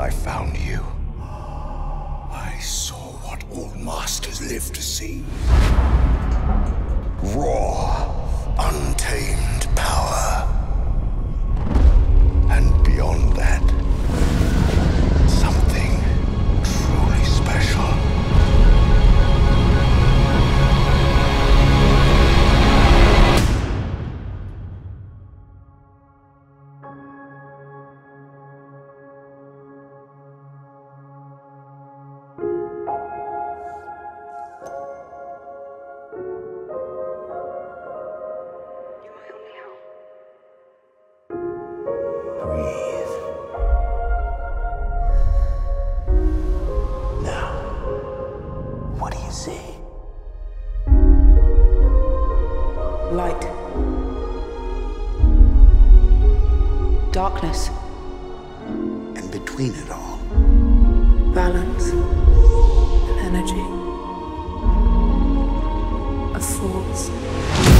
when I found you. I saw what all masters live to see. Raw, untamed power. And beyond that, something truly special. Darkness. And between it all, balance, an energy, a force.